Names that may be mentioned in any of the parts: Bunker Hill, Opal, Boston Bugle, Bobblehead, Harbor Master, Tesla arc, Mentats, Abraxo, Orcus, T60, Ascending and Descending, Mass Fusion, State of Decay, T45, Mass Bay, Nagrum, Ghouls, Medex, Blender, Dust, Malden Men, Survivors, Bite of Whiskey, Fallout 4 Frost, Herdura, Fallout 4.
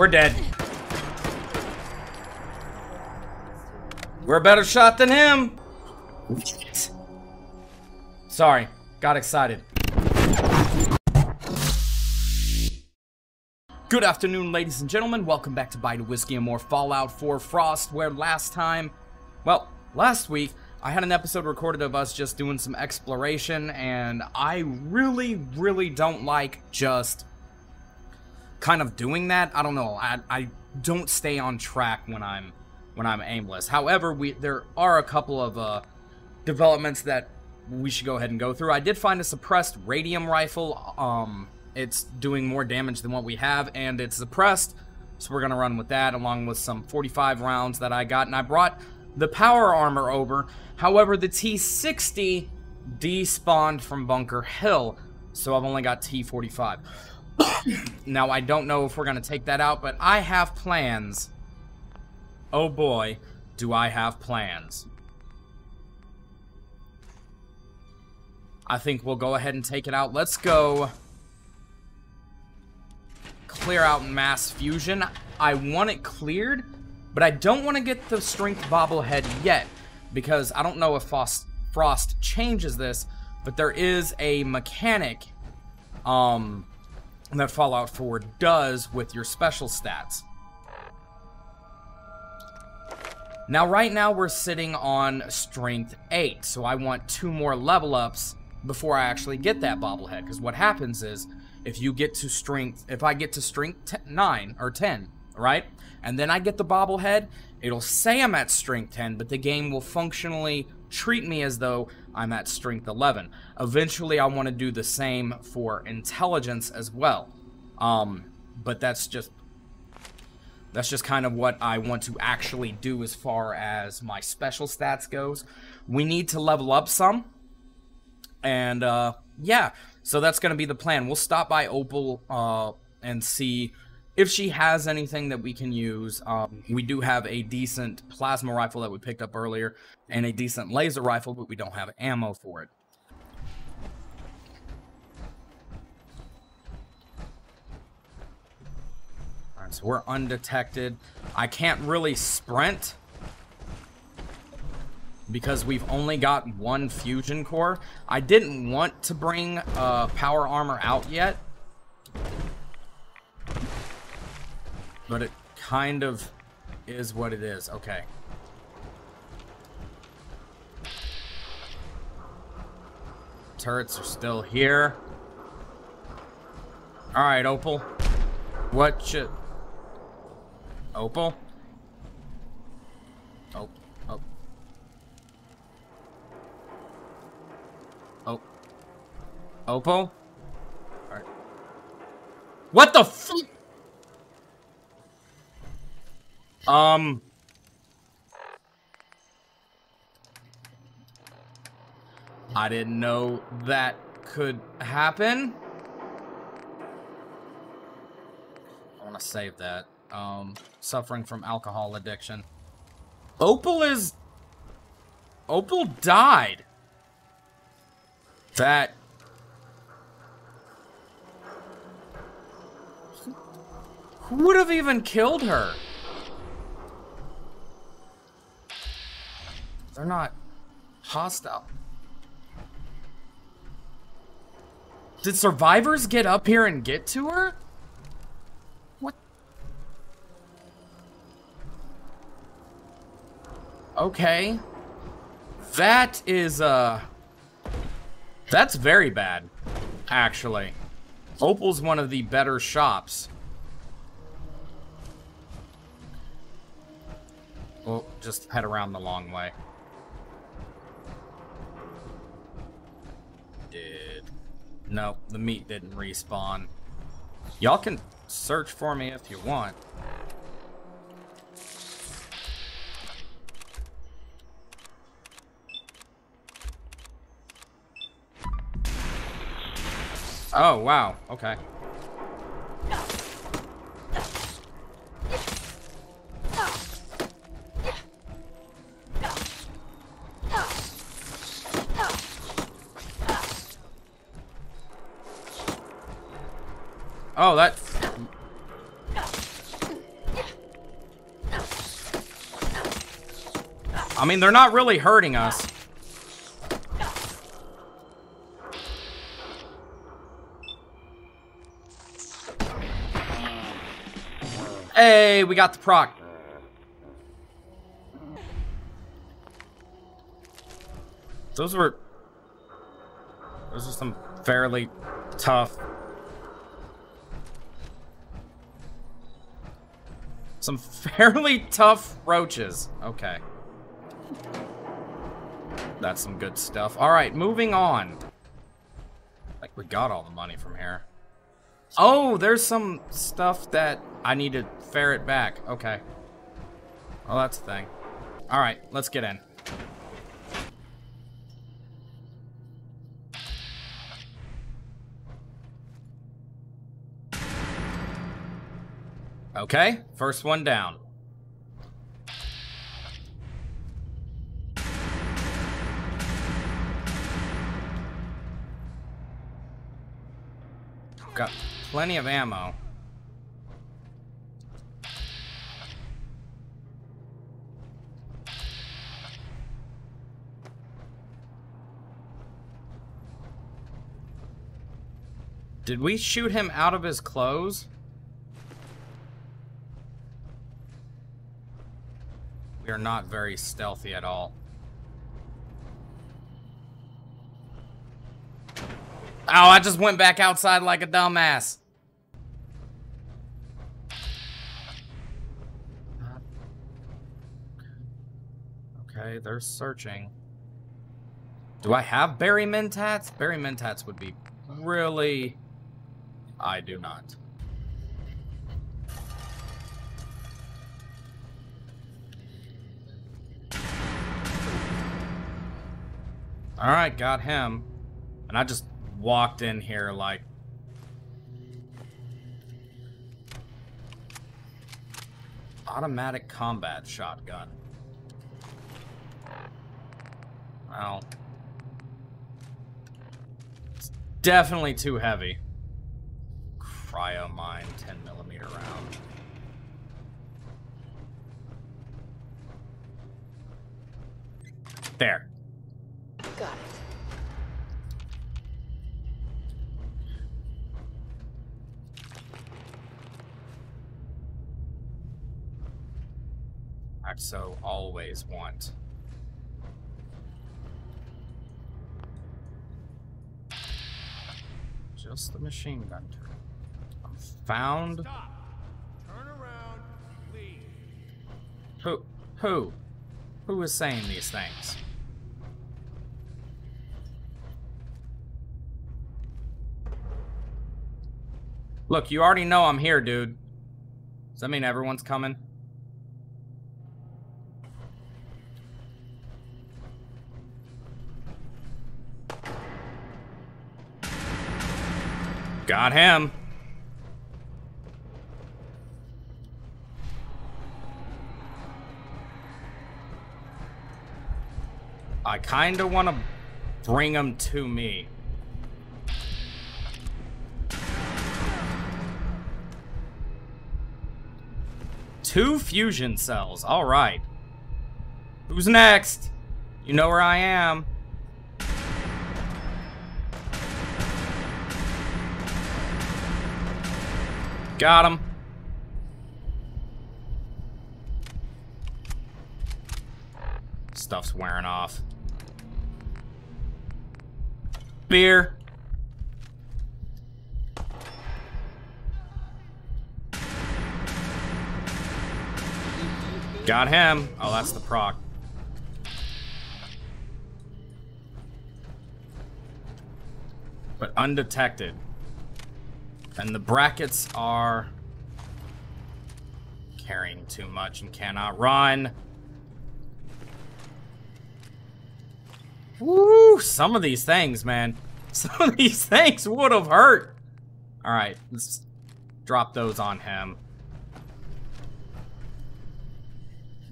We're dead. We're a better shot than him. Sorry, got excited. Good afternoon, ladies and gentlemen. Welcome back to Bite of Whiskey and more Fallout 4 Frost, where last time, well, last week, I had an episode recorded of us just doing some exploration, and I really don't like just kind of doing that. I don't know. I don't stay on track when I'm aimless. However, there are a couple of developments that we should go ahead and go through. I did find a suppressed radium rifle. It's doing more damage than what we have, and it's suppressed, so we're gonna run with that along with some 45 rounds that I got, and I brought the power armor over. However, the T60 despawned from Bunker Hill, so I've only got T45. Now, I don't know if we're gonna take that out, but I have plans. Oh boy, do I have plans. I think we'll go ahead and take it out. Let's go clear out Mass Fusion. I want it cleared, but I don't want to get the Strength Bobblehead yet, because I don't know if Frost changes this, but there is a mechanic that Fallout 4 does with your special stats. Now, right now, we're sitting on Strength 8, so I want 2 more level ups before I actually get that Bobblehead, because what happens is, if you get to strength, if I get to strength 9 or 10, right? And then I get the bobblehead, it'll say I'm at strength 10, but the game will functionally treat me as though I'm at strength 11. Eventually, I want to do the same for intelligence as well. But that's just kind of what I want to actually do as far as my special stats goes. We need to level up some. And, yeah, so that's going to be the plan. We'll stop by Opal and see if she has anything that we can use. We do have a decent plasma rifle that we picked up earlier and a decent laser rifle, but we don't have ammo for it. All right, so we're undetected. I can't really sprint because we've only got 1 fusion core. I didn't want to bring power armor out yet, but it kind of is what it is. Okay. Turrets are still here. All right, Opal. What should... Opal? Oh. Opal? Alright. What the f? I didn't know that could happen. I want to save that. Suffering from alcohol addiction. Opal died. That... Who would have even killed her? They're not hostile. Did survivors get up here and get to her? What? Okay. That is, that's very bad, actually. Opal's one of the better shops. We'll just head around the long way. No, the meat didn't respawn. Y'all can search for me if you want. Oh, wow. Okay. Oh, that... I mean, they're not really hurting us. Hey, we got the proc. Those are some fairly tough... Some fairly tough roaches. Okay. That's some good stuff. Alright, moving on. I think we got all the money from here. Oh, there's some stuff that I need to ferret back. Okay. Well, that's a thing. Alright, let's get in. Okay, first one down. Got plenty of ammo. Did we shoot him out of his clothes? Are not very stealthy at all. Oh, I just went back outside like a dumbass. Okay, they're searching. Do I have Berry Mentats? Berry Mentats would be really... I do not. All right, got him. And I just walked in here like... Automatic combat shotgun. Well... It's definitely too heavy. Cryo mine, 10mm round. There. Got it. Abraxo always want. Just the machine gun turret. I'm found. Stop. Turn around, please. Who is saying these things? Look, you already know I'm here, dude. Does that mean everyone's coming? Got him. I kinda wanna bring him to me. Two fusion cells. All right. Who's next? You know where I am. Got him. Stuff's wearing off. Beer. Got him. Oh, that's the proc. But undetected. And the brackets are... carrying too much and cannot run. Woo! Some of these things, man. Some of these things would have hurt. Alright, let's drop those on him.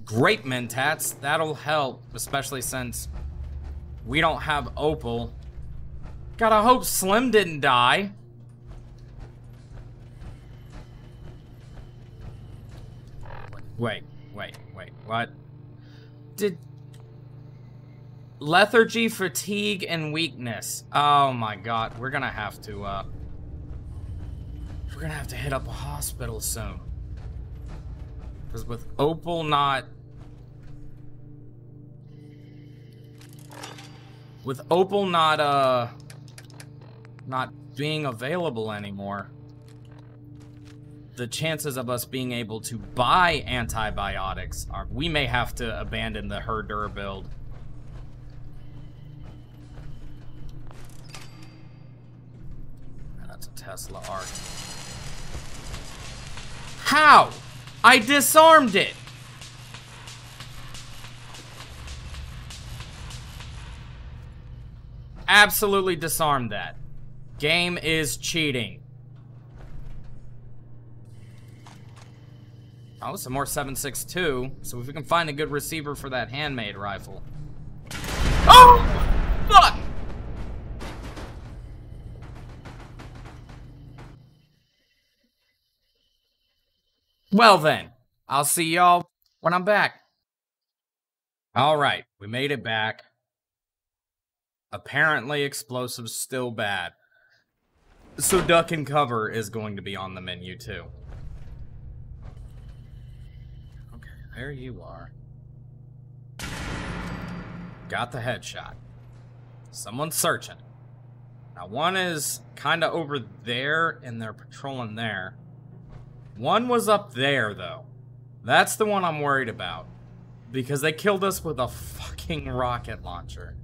Grape Mentats, that'll help, especially since we don't have Opal. Gotta hope Slim didn't die. Wait, what? Did Lethargy, fatigue, and weakness. Oh my god, we're gonna have to, we're gonna have to hit up a hospital soon. Because with Opal not... with Opal not, not being available anymore, the chances of us being able to buy antibiotics are... we may have to abandon the Herdura build. That's a Tesla arc. How? I disarmed it! Absolutely disarmed that. Game is cheating. Oh, some more 7.62. So if we can find a good receiver for that handmade rifle. Oh! Fuck! Well then, I'll see y'all when I'm back. Alright, we made it back. Apparently explosives still bad. So duck and cover is going to be on the menu too. Okay, there you are. Got the headshot. Someone's searching. Now one is kind of over there and they're patrolling there. One was up there, though. That's the one I'm worried about. Because they killed us with a fucking rocket launcher.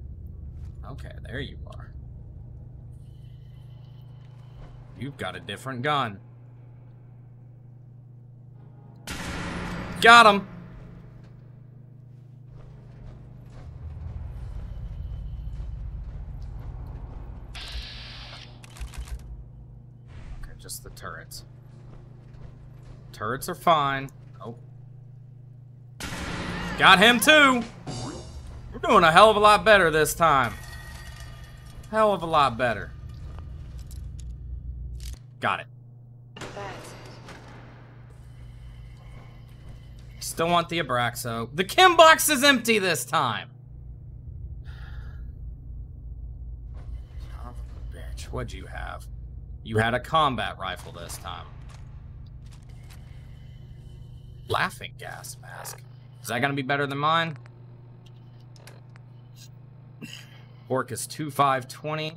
Okay, there you are. You've got a different gun. Got him! Okay, just the turrets. Turrets are fine. Oh. Got him too! We're doing a hell of a lot better this time. Hell of a lot better. Got it. Still want the Abraxo. The Kim box is empty this time! Son of a bitch, what'd you have? You had a combat rifle this time. Laughing gas mask. Is that gonna be better than mine? Orcus 2520.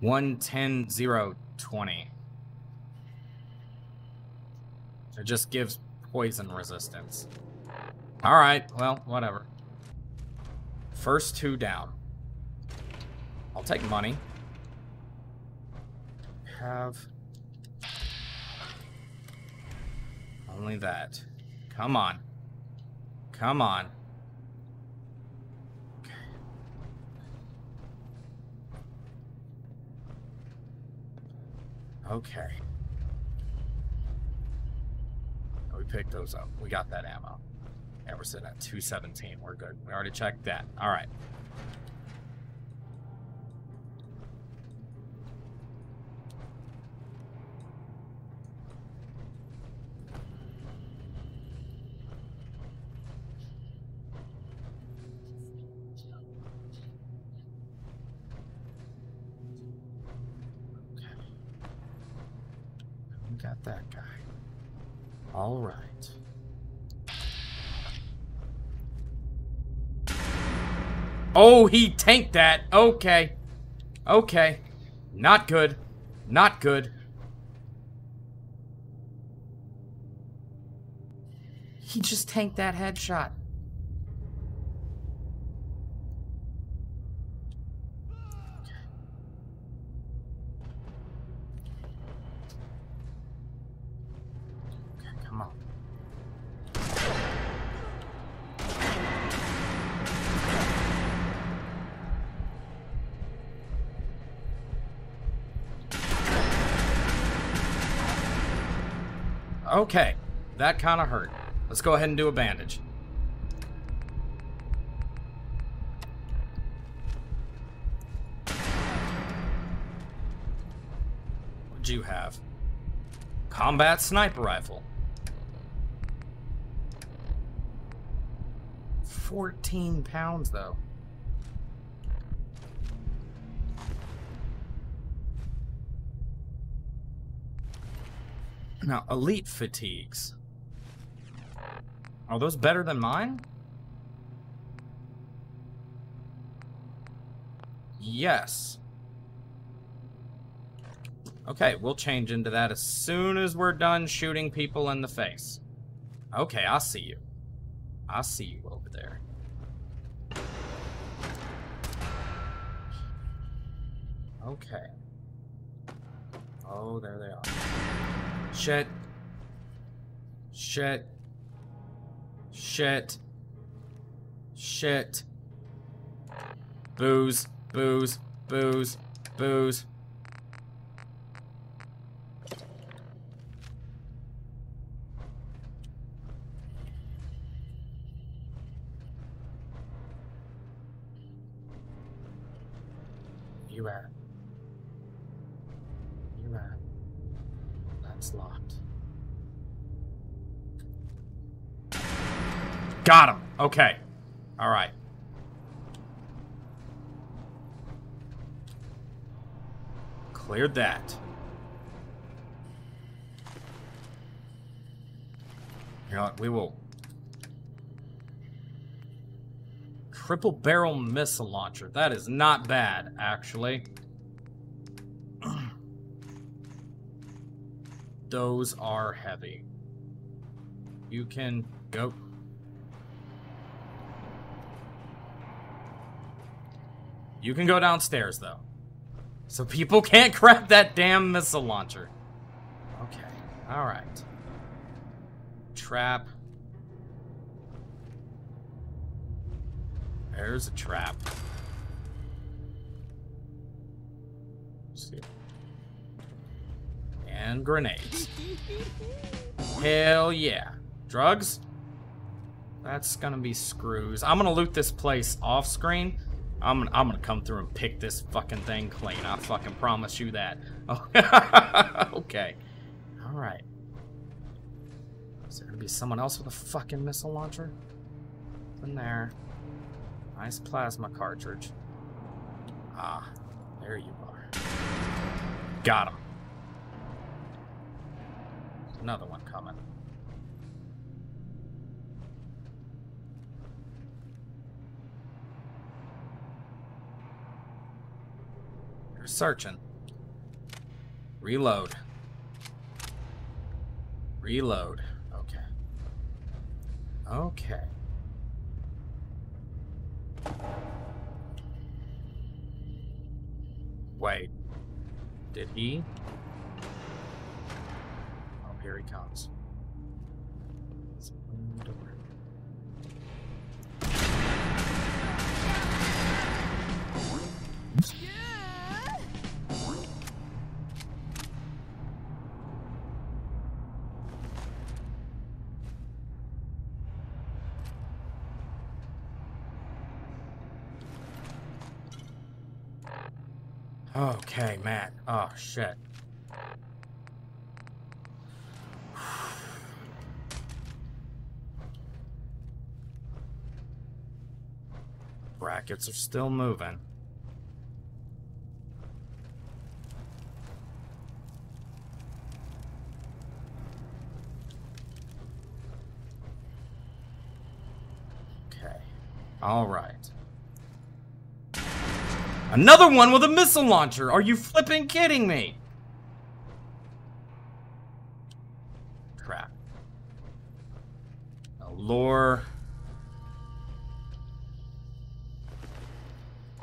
110020. It just gives poison resistance. Alright, well, whatever. First two down. I'll take money. Have only that. Come on. Come on. Okay. Okay. Oh, we picked those up. We got that ammo. Yeah, we're sitting at 217. We're good. We already checked that. All right. Got that guy. All right. Oh, he tanked that. Okay. Okay. Not good. Not good. He just tanked that headshot. Okay, that kind of hurt. Let's go ahead and do a bandage. What'd you have? Combat sniper rifle. 14 pounds, though. Now, elite fatigues. Are those better than mine? Yes. Okay, we'll change into that as soon as we're done shooting people in the face. Okay, I see you. I see you over there. Okay. Oh, there they are. Shit. Shit. Shit. Shit. Booze. Booze. Booze. Booze. You at? You at? That's locked. Got him. Okay. All right. Cleared that. You know what? We will triple barrel missile launcher. That is not bad, actually. Those are heavy. You can go. You can go downstairs, though. So people can't grab that damn missile launcher. Okay, all right. Trap. There's a trap. Let's see. And grenades. Hell yeah. Drugs? That's gonna be screws. I'm gonna loot this place off screen. I'm gonna come through and pick this fucking thing clean. I fucking promise you that. Okay. All right. Is there gonna be someone else with a fucking missile launcher? It's in there. Nice plasma cartridge. Ah, there you are. Got him. There's another one coming. They're searching. Reload. Reload. Okay. Okay. Wait, did he? Oh, here he comes. Okay, man. Oh, shit. Brackets are still moving. Okay. All right. Another one with a missile launcher! Are you flipping kidding me? Crap. Allure.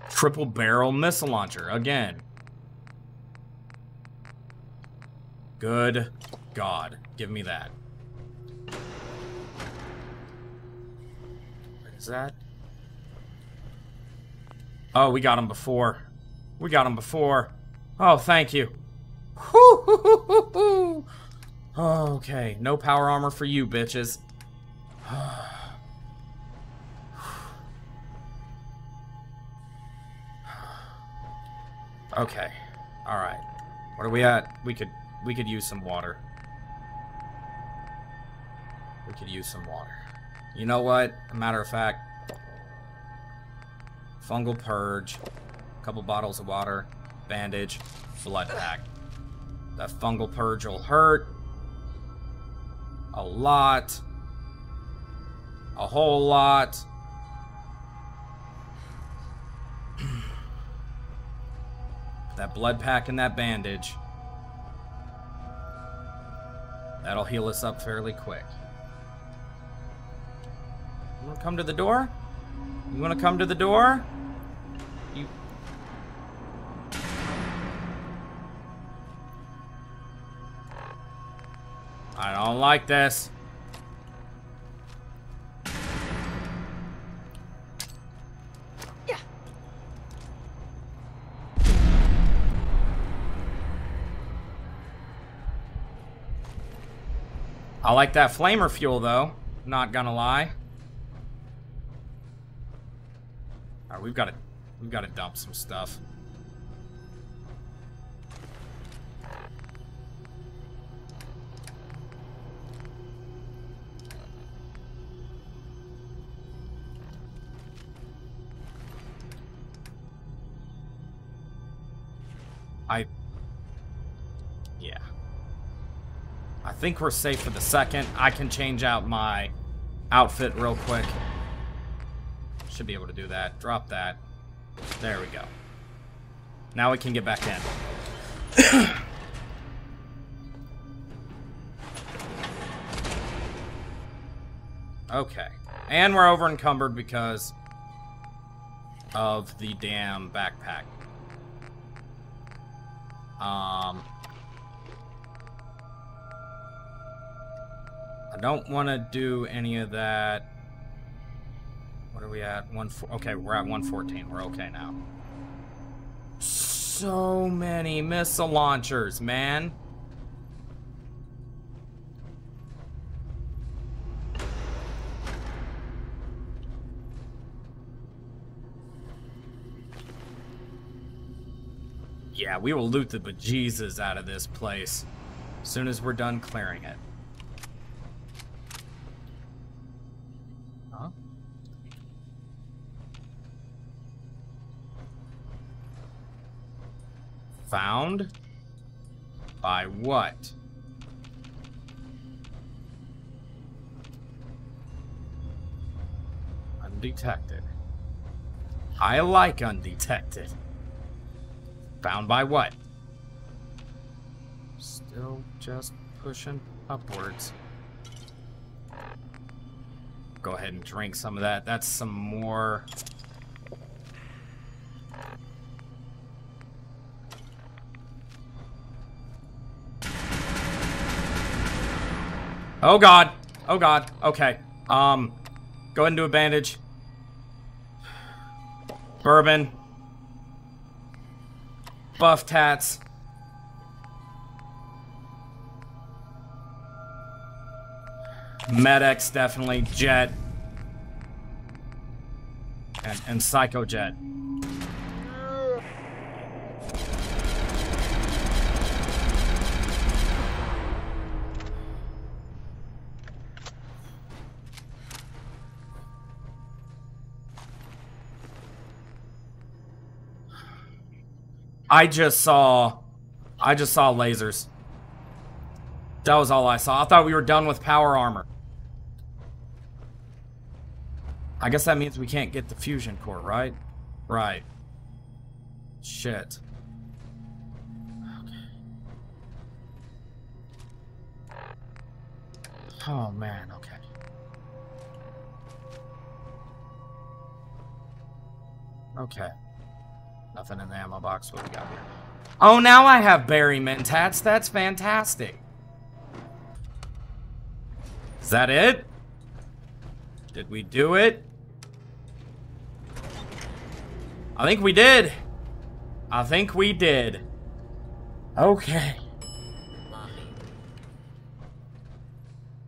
Triple barrel missile launcher, again. Good God. Give me that. What is that? Oh, we got him before. We got him before. Oh, thank you. Okay, no power armor for you, bitches. Okay. All right. What are we at? We could use some water. We could use some water. You know what? As a matter of fact, fungal purge, a couple bottles of water, bandage, blood pack. That fungal purge will hurt. A lot. A whole lot. That blood pack and that bandage. That'll heal us up fairly quick. You wanna come to the door? You wanna come to the door? You... I don't like this. I like that flamer fuel, though. Not gonna lie. All right, we've got to dump some stuff. I think we're safe for the second. I can change out my outfit real quick. Should be able to do that. Drop that. There we go. Now we can get back in. Okay. And we're over encumbered because of the damn backpack. I don't want to do any of that. What are we at? Okay, we're at 114. We're okay now. So many missile launchers, man. Yeah, we will loot the bejesus out of this place as soon as we're done clearing it. Found? By what? Undetected. I like undetected. Found by what? Still just pushing upwards. Go ahead and drink some of that. That's some more... Oh god. Oh god. Okay. Go ahead and do a bandage. Bourbon. Buffed hats. Medex, definitely. Jet. And Psycho Jet. I just saw lasers. That was all I saw. I thought we were done with power armor. I guess that means we can't get the fusion core, right? Right. Shit. Okay. Oh man, okay. Okay. Nothing in the ammo box. What do we got here? Oh, now I have Barry Mint hats. That's fantastic. Is that it? Did we do it? I think we did. I think we did. Okay.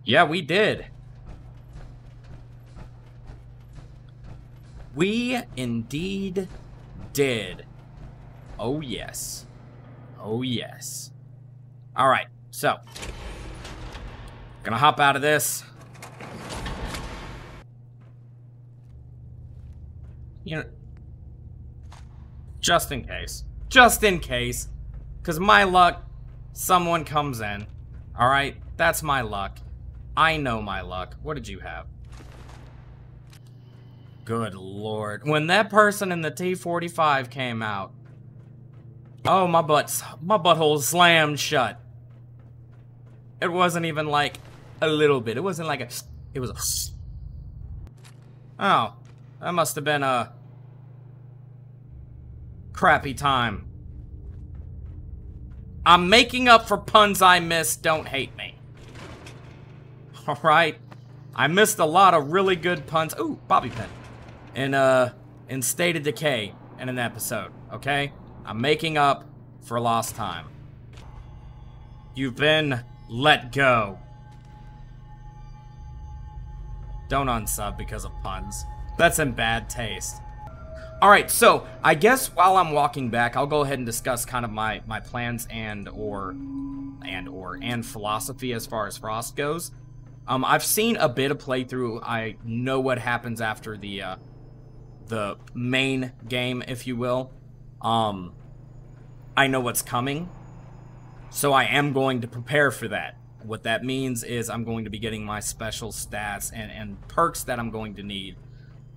Yeah, we did. We indeed did. Did. Oh, yes. Oh, yes. All right, so. Gonna hop out of this. You know, just in case. Just in case. Because my luck, someone comes in. All right, that's my luck. I know my luck. What did you have? Good lord. When that person in the T45 came out. Oh, my butthole slammed shut. It wasn't even like a little bit. It wasn't like a... It was a... Oh. That must have been a... crappy time. I'm making up for puns I missed. Don't hate me. Alright. I missed a lot of really good puns. Ooh, bobby pin. In State of Decay in an episode, okay? I'm making up for lost time. You've been let go. Don't unsub because of puns. That's in bad taste. Alright, so I guess while I'm walking back, I'll go ahead and discuss kind of my plans and philosophy as far as Frost goes. I've seen a bit of playthrough. I know what happens after the main game, if you will. I know what's coming, so I am going to prepare for that. What that means is I'm going to be getting my special stats and perks that I'm going to need,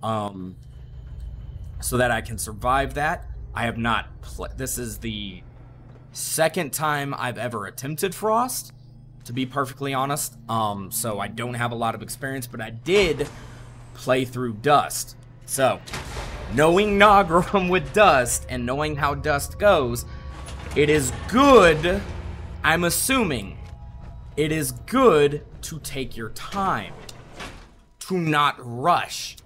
so that I can survive that. I have not played. This is the second time I've ever attempted Frost, to be perfectly honest, so I don't have a lot of experience, but I did play through Dust. So, knowing Nagrum with Dust and knowing how Dust goes, it is good, I'm assuming, it is good to take your time, to not rush,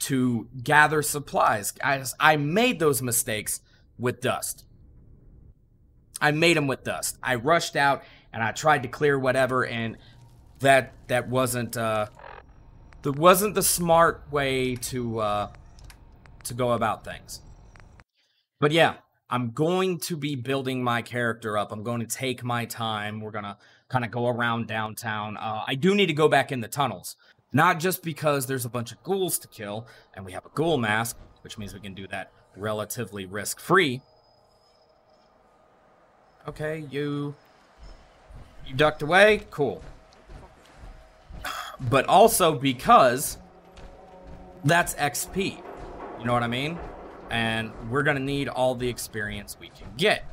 to gather supplies. I made those mistakes with Dust. I made them with Dust. I rushed out and I tried to clear whatever, and that wasn't the smart way to go about things. But yeah, I'm going to be building my character up. I'm going to take my time. We're gonna kind of go around downtown. I do need to go back in the tunnels, not just because there's a bunch of ghouls to kill, and we have a ghoul mask, which means we can do that relatively risk-free. Okay, you ducked away? Cool. But also because that's XP. You know what I mean? And we're going to need all the experience we can get.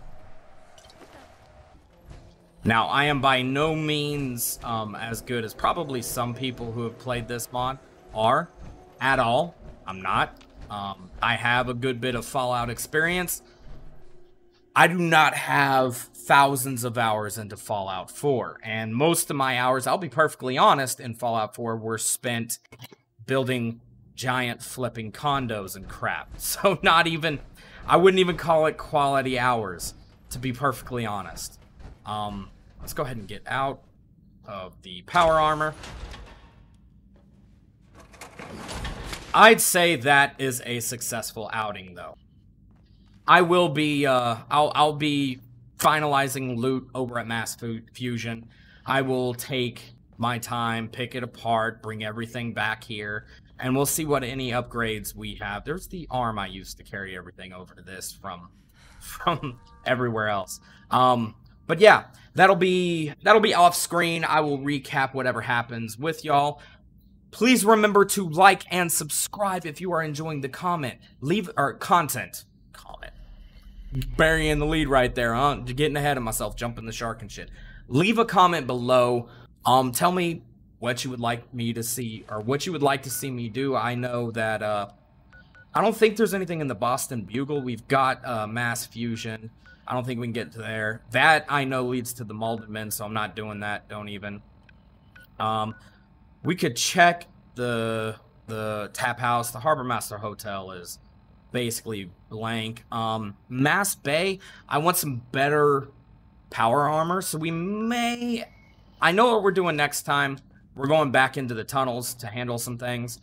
Now, I am by no means as good as probably some people who have played this mod are at all. I'm not. I have a good bit of Fallout experience. I do not have thousands of hours into Fallout 4, and most of my hours, I'll be perfectly honest, in Fallout 4 were spent building giant flipping condos and crap. So not even, I wouldn't even call it quality hours, to be perfectly honest. Let's go ahead and get out of the power armor. I'd say that is a successful outing, though. I will be, I'll be finalizing loot over at Mass Fusion. I will take my time, pick it apart, bring everything back here, and we'll see what any upgrades we have. There's the arm I used to carry everything over to this from everywhere else. But yeah, that'll be off screen. I will recap whatever happens with y'all. Please remember to like and subscribe if you are enjoying the content. Burying the lead right there, huh? Getting ahead of myself, jumping the shark and shit. Leave a comment below. Tell me what you would like me to see, or what you would like to see me do. I know that I don't think there's anything in the Boston Bugle. We've got Mass Fusion. I don't think we can get to there. That I know leads to the Malden Men, so I'm not doing that. Don't even. We could check the tap house. The Harbor Master Hotel is basically blank. Mass Bay, I want some better power armor, so we may... I know what we're doing next time. We're going back into the tunnels to handle some things,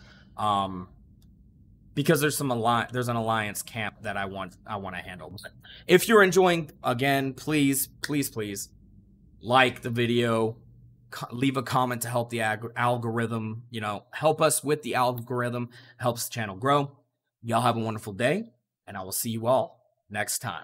because there's an alliance camp that I want to handle. But if you're enjoying, again, please like the video, leave a comment to help the algorithm, you know, help us with the algorithm, helps the channel grow. Y'all have a wonderful day, and I will see you all next time.